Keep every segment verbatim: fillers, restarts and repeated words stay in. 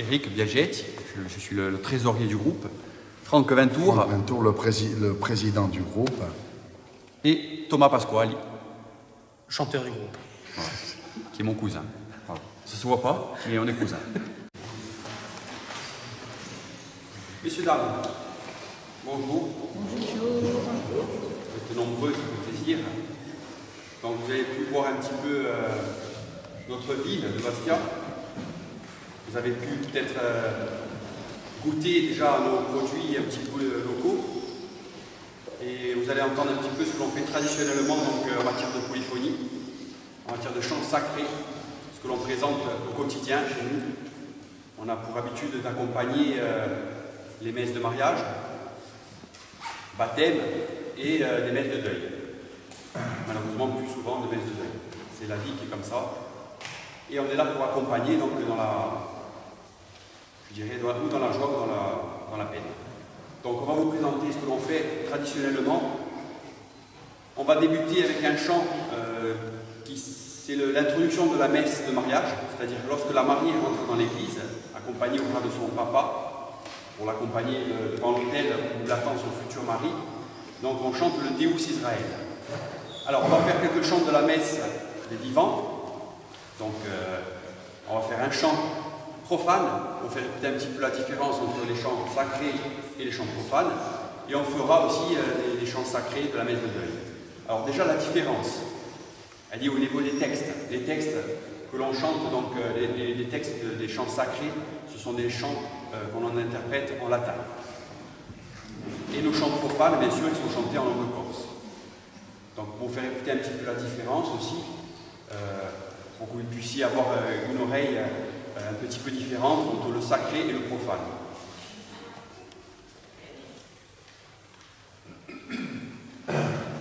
Eric Biagetti, je, je suis le, le trésorier du groupe, Franck Ventura, Franck Ventura le, prési le président du groupe, et Thomas Pasquali, chanteur du groupe, voilà, qui est mon cousin. Voilà. Ça se voit pas, mais on est cousins. Messieurs, dames, bonjour. Bonjour. Vous êtes nombreux, ça fait plaisir. Donc vous avez pu voir un petit peu euh, notre ville de Bastia. Vous avez pu peut-être euh, goûter déjà nos produits un petit peu locaux. Et vous allez entendre un petit peu ce que l'on fait traditionnellement donc, euh, en matière de polyphonie, en matière de chants sacrés, ce que l'on présente au quotidien chez nous. On a pour habitude d'accompagner euh, les messes de mariage, baptême et euh, des messes de deuil. Malheureusement plus souvent de messes de deuil. C'est la vie qui est comme ça. Et on est là pour accompagner donc dans la, je dirais, dans la, ou dans la joie ou dans la, dans la peine. Donc on va vous présenter ce que l'on fait traditionnellement. On va débuter avec un chant euh, qui c'est l'introduction de la messe de mariage, c'est-à-dire lorsque la mariée rentre dans l'église, accompagnée au bras de son papa, pour l'accompagner devant l'autel où l'attend son futur mari. Donc on chante le Deus Israël. Alors on va faire quelques chants de la messe des vivants, donc euh, on va faire un chant profane, on fait écouter un petit peu la différence entre les chants sacrés et les chants profanes, et on fera aussi euh, les, les chants sacrés de la messe de deuil. Alors déjà la différence, elle est au niveau des textes, les textes que l'on chante, donc euh, les, les textes des chants sacrés, ce sont des chants euh, qu'on en interprète en latin. Et nos chants profanes, bien sûr, ils sont chantés en langue corse. Donc pour vous faire écouter un petit peu la différence aussi, euh, pour que vous puissiez avoir euh, une oreille euh, un petit peu différente entre le sacré et le profane.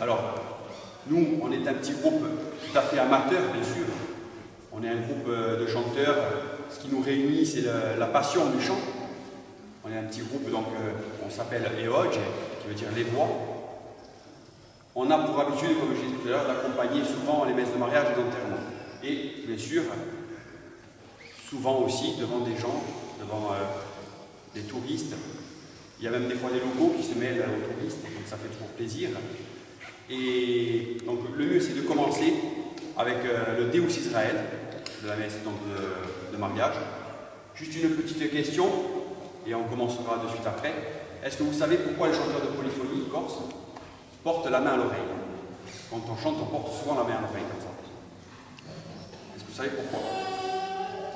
Alors, nous, on est un petit groupe tout à fait amateur, bien sûr. On est un groupe euh, de chanteurs. Ce qui nous réunit, c'est la passion du chant. On est un petit groupe, donc euh, on s'appelle éodge, qui veut dire les voix. On a pour habitude, comme je disais tout à l'heure, d'accompagner souvent les messes de mariage et d'enterrement. Et bien sûr, souvent aussi devant des gens, devant euh, des touristes. Il y a même des fois des locaux qui se mêlent aux touristes, donc ça fait toujours plaisir. Et donc le mieux c'est de commencer avec euh, le Deus Israël, de la messe donc, de, de mariage. Juste une petite question, et on commencera de suite après. Est-ce que vous savez pourquoi les chanteurs de polyphonie corse porte la main à l'oreille? Quand on chante, on porte souvent la main à l'oreille comme ça. Est-ce que vous savez pourquoi?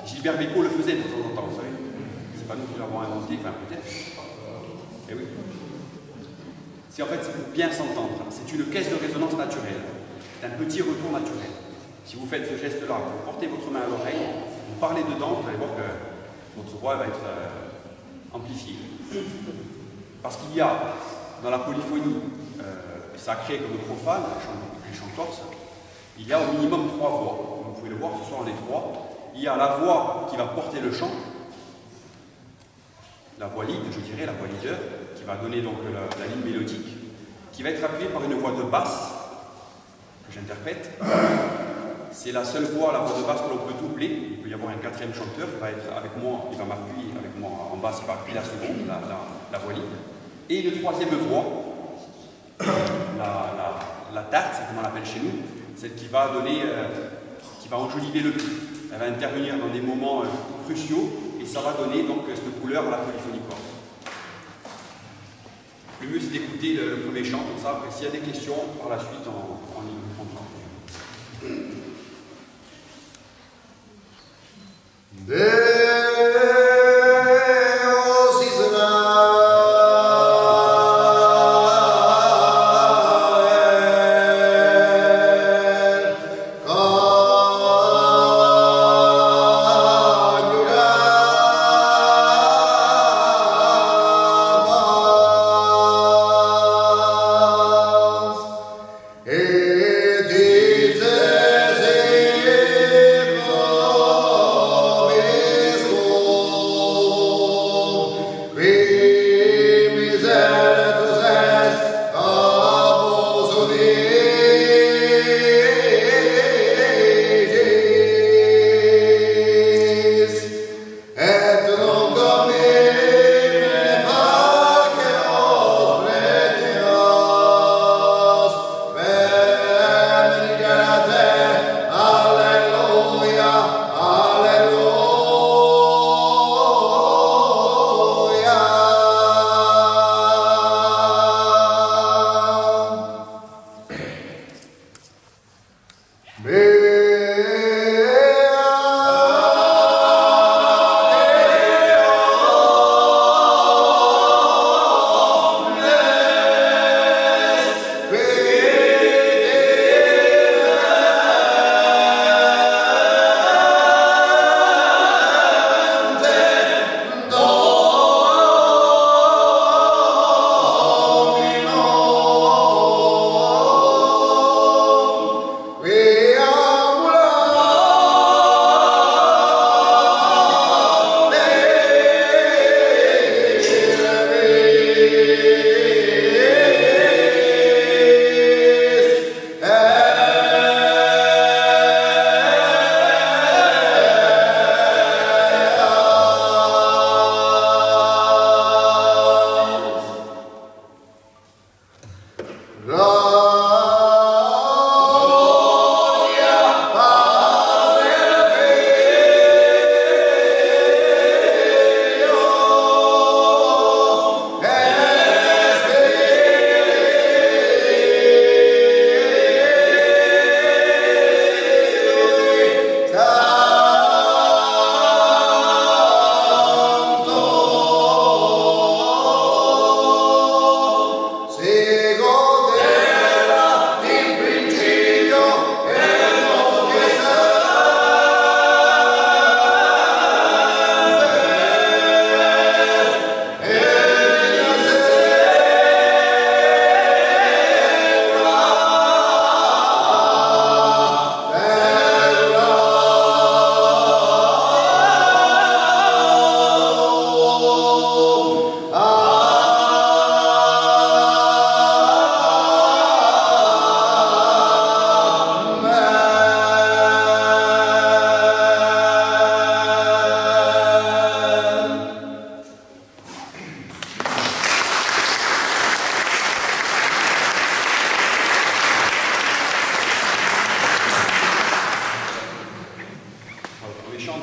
Gilbert Beko le faisait de temps en temps, vous savez. C'est pas nous qui l'avons inventé, enfin peut-être. Eh oui. C'est en fait pour bien s'entendre. C'est une caisse de résonance naturelle. C'est un petit retour naturel. Si vous faites ce geste-là, vous portez votre main à l'oreille, vous parlez dedans, vous allez voir que votre voix va être euh, amplifiée. Parce qu'il y a dans la polyphonie euh, sacrée comme profane, les chants corse, il y a au minimum trois voix. Vous pouvez le voir, ce soir on est trois. Il y a la voix qui va porter le chant, la voix lead, je dirais, la voix leader, qui va donner donc la, la ligne mélodique, qui va être appuyée par une voix de basse, que j'interprète. C'est la seule voix, la voix de basse, que l'on peut doubler. Il peut y avoir un quatrième chanteur qui va être avec moi, il va m'appuyer avec moi en basse, il va appuyer la seconde, la, la, la voix lead. Et une troisième voix, la, la, la tarte, c'est comme on l'appelle chez nous, celle qui va donner, euh, qui va enjoliver le tout. Elle va intervenir dans des moments euh, cruciaux et ça va donner donc cette couleur à la polyphonie corse. Le mieux c'est d'écouter le, le premier chant comme ça. Après, s'il y a des questions, par la suite on, on y répondra. Oh, yeah.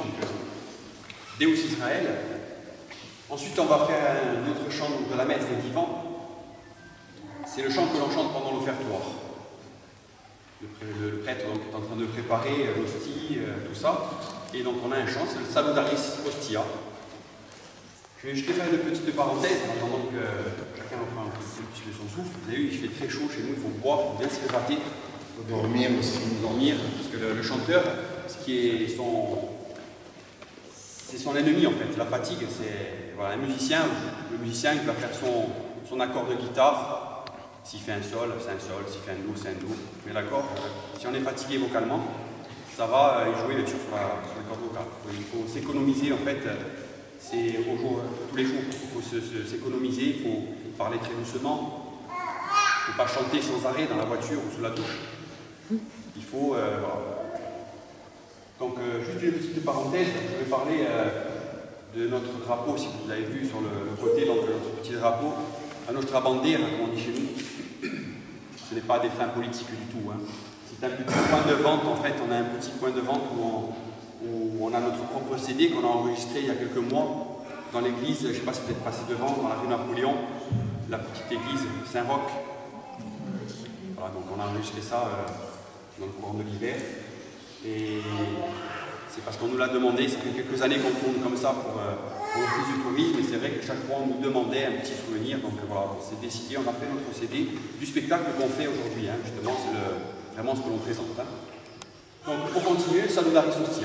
de Deus Israël. Ensuite, on va faire un autre chant de la messe des vivants. C'est le chant que l'on chante pendant l'offertoire. Le prêtre donc, est en train de préparer l'hostie, tout ça. Et donc on a un chant, c'est le Salutaris Hostia. Je vais juste faire une petite parenthèse, en attendant que chacun prend un petit peu son souffle. Vous avez vu, il fait très chaud chez nous, il faut boire, il faut bien se répartir. Il faut dormir aussi. Dormir, parce que le, le chanteur, ce qui est son... c'est son ennemi en fait, la fatigue, c'est... Voilà, un musicien, le musicien il va faire son, son accord de guitare. S'il fait un sol, c'est un sol, s'il fait un do, c'est un do. Mais d'accord, si on est fatigué vocalement, ça va jouer le sur la, sur la corde vocale. Il faut s'économiser en fait, c'est au jour, tous les jours. Il faut s'économiser, il faut parler très doucement. Il ne faut pas chanter sans arrêt dans la voiture ou sous la douche. Il faut... Euh, voilà. Donc euh, juste une petite parenthèse, je vais parler euh, de notre drapeau, si vous l'avez vu sur le, le côté, donc notre petit drapeau. À notre bandère, comme on dit chez nous, ce n'est pas à des fins politiques du tout. Hein. C'est un petit point de vente, en fait, on a un petit point de vente où on, où on a notre propre C D qu'on a enregistré il y a quelques mois dans l'église, je ne sais pas si vous êtes passé devant, dans la rue Napoléon, la petite église Saint-Roch. Voilà, donc on a enregistré ça euh, dans le courant de l'hiver. Et c'est parce qu'on nous l'a demandé, ça fait quelques années qu'on tourne comme ça pour... Euh, pour le plus du tourisme, mais c'est vrai que chaque fois on nous demandait un petit souvenir, donc voilà, on s'est décidé, on a fait notre C D du spectacle qu'on fait aujourd'hui, hein, justement, c'est vraiment ce que l'on présente. Hein. Donc pour continuer, ça nous arrive aussi.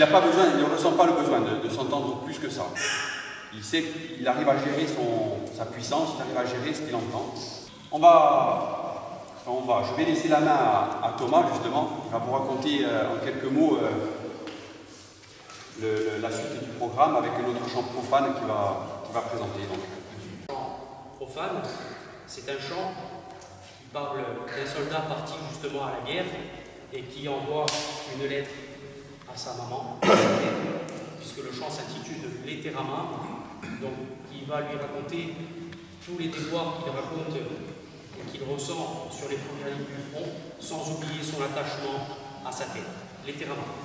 Il n'a pas besoin, il ne ressent pas le besoin de, de s'entendre plus que ça. Il sait qu'il arrive à gérer son, sa puissance, il arrive à gérer ce qu'il entend. On va, enfin on va, je vais laisser la main à, à Thomas justement, il va vous raconter euh, en quelques mots euh, le, le, la suite du programme avec un autre chant profane qu'il va, qu'il va présenter. Le chant profane, c'est un chant qui parle d'un soldat parti justement à la guerre, et qui envoie une lettre à sa maman, puisque le chant s'intitule Lettera à Mamma, donc il va lui raconter tous les déboires qu'il raconte et qu'il ressent sur les premières lignes du front, sans oublier son attachement à sa terre. Lettera à Mamma.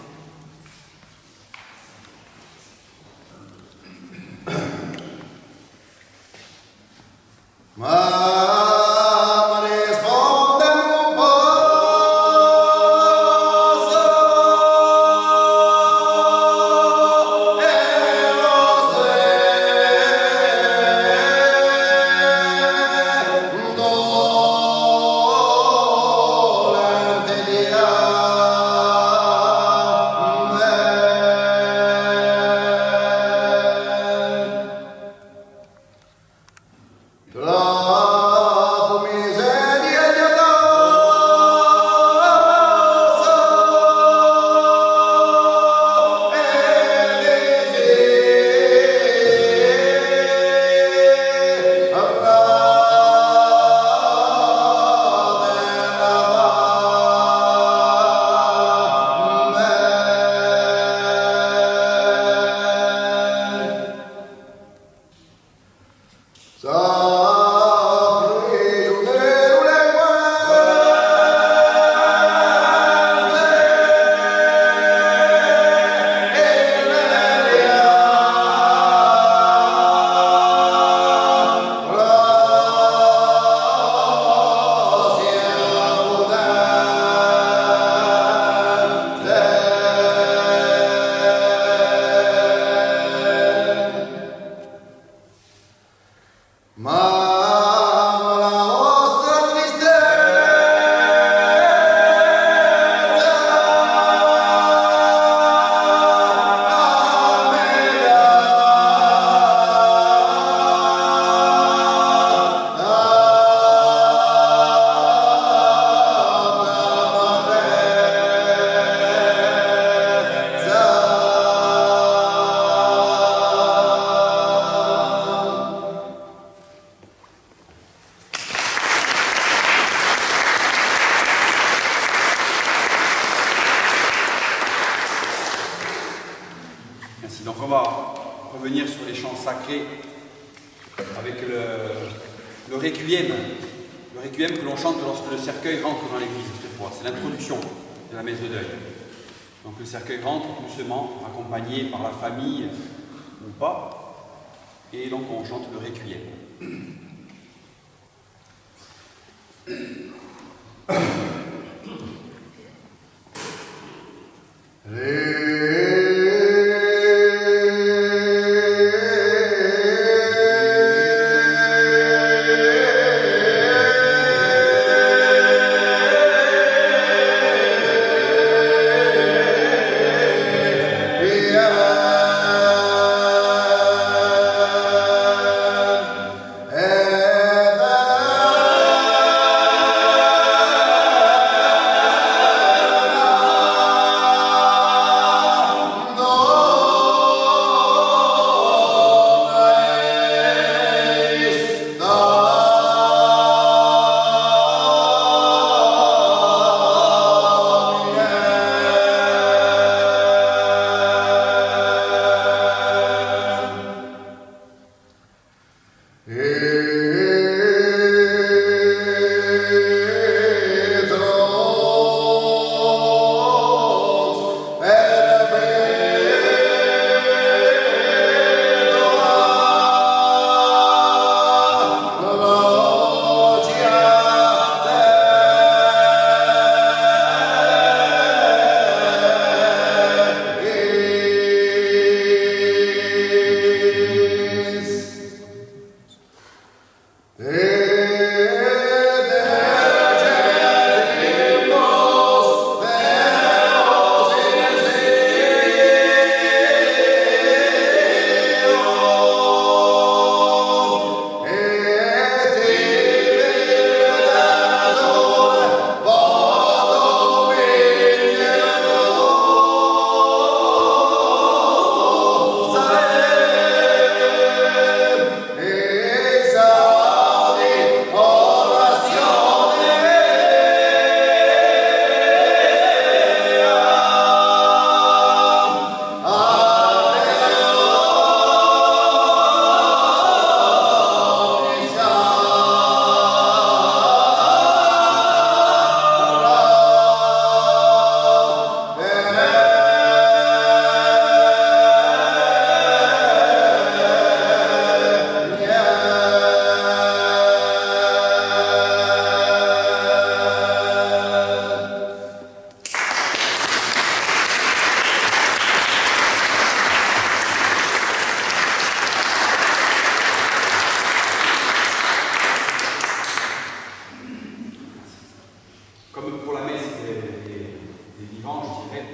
mange, je dirais,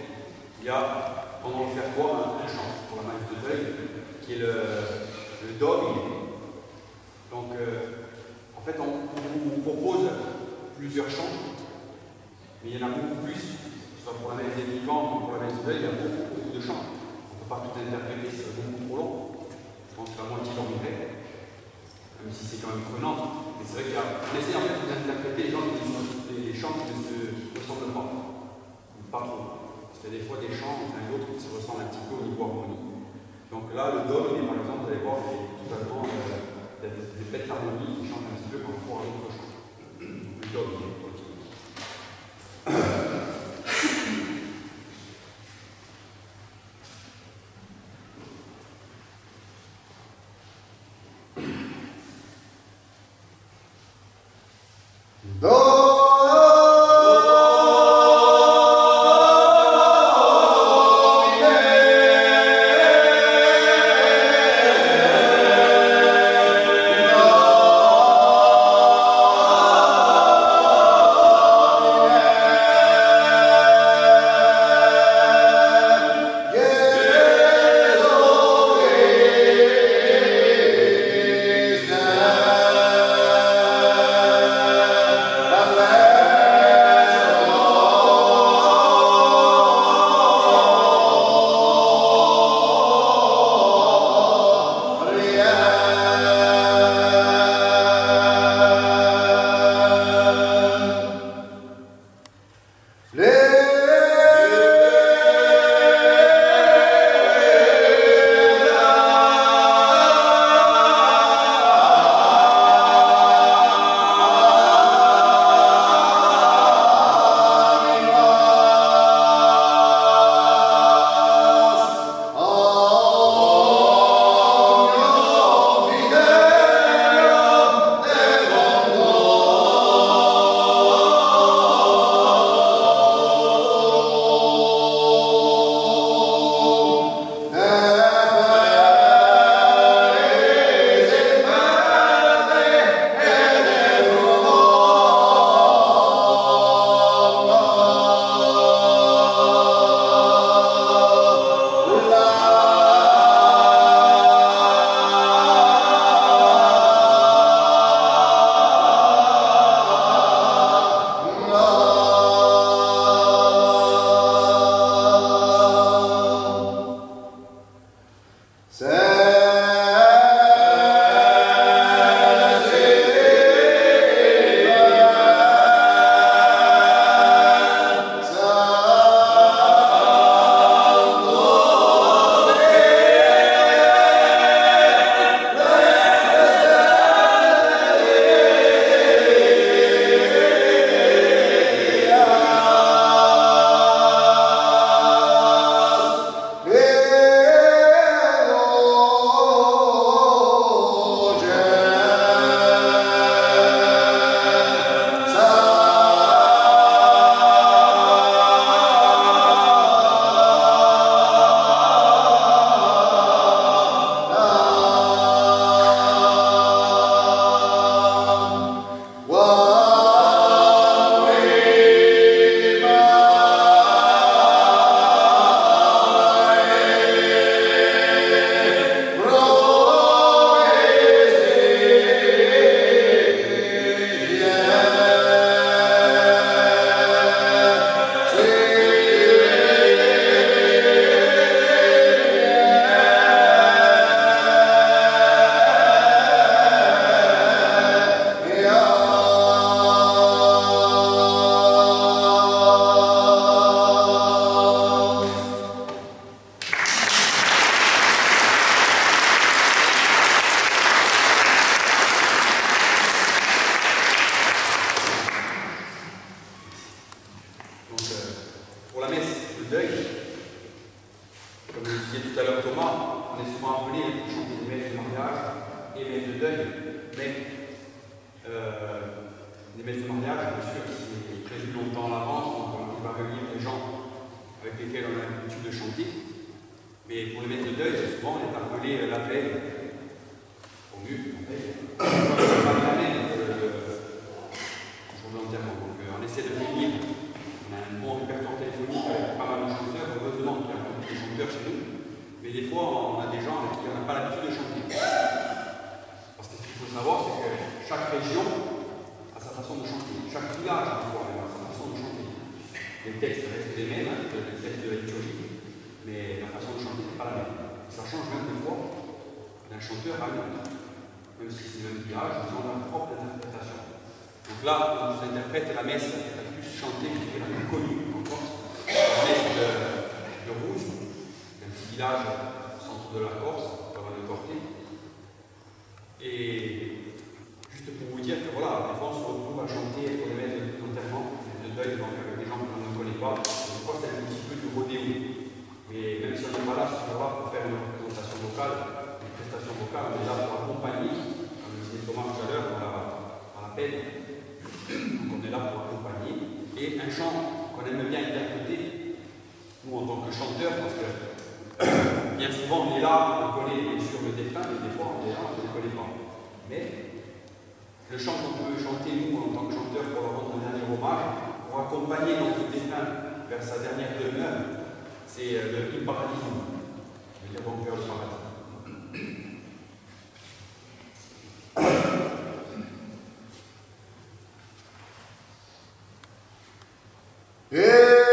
il y a, pendant le faire quoi, un chant pour la main de deuil, qui est le, le dogme. Donc, euh, en fait, on, on vous propose plusieurs chants, mais il y en a beaucoup plus. Soit pour la messe des vivants, pour la messe de deuil, il y a beaucoup, beaucoup de chants. On ne peut pas tout interpréter, c'est beaucoup trop long. Je pense que la moitié dormirait, même si c'est quand même prenant. Mais c'est vrai qu'on essaie en fait d'interpréter les gens les chants qui ne se ressemblent pas. Pas trop. Parce qu'il y a des fois des chants l'un et l'autre qui se ressemblent un petit peu au niveau harmonique. Donc là, le dogme, par exemple, vous allez voir, c'est totalement euh, des bêtes harmoniques qui chantent un petit peu par rapport à l'autre chant. Le dogme. On essaie de venir, on a un bon répertoire téléphonique. Ça change même des fois d'un chanteur à l'autre, même si c'est le même virage, ils ont leur propre interprétation. Donc là, on vous interprète la messe la plus chantée, qui est la plus connue en Corse, la messe de, de Rouge, d'un petit village au centre de la Corse, avant le Corté. Et juste pour vous dire que voilà, des fois on se retrouve à chanter pour les mêmes notamment de deuil, donc avec des gens qu'on ne connaît pas. Je crois que c'est un petit peu du rodéo. Mais même si on n'est pas là, si on va pour faire une représentation vocale, une prestation vocale, on est là pour accompagner, comme le disait Thomas tout à l'heure dans la peine. Donc on est là pour accompagner. Et un chant qu'on aime bien interpréter, nous en tant que chanteur, parce que bien souvent on est là, on connaît sur le défunt, mais des fois on est là, on ne le connaît pas. Mais le chant qu'on peut chanter nous en tant que chanteur pour leur rendre un dernier hommage, pour accompagner notre défunt vers sa dernière demeure. C'est le plus paradis, le diable en cœur du paradis. Yes.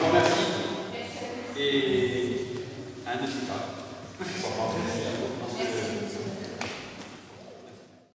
Bon, merci. Et à un de ces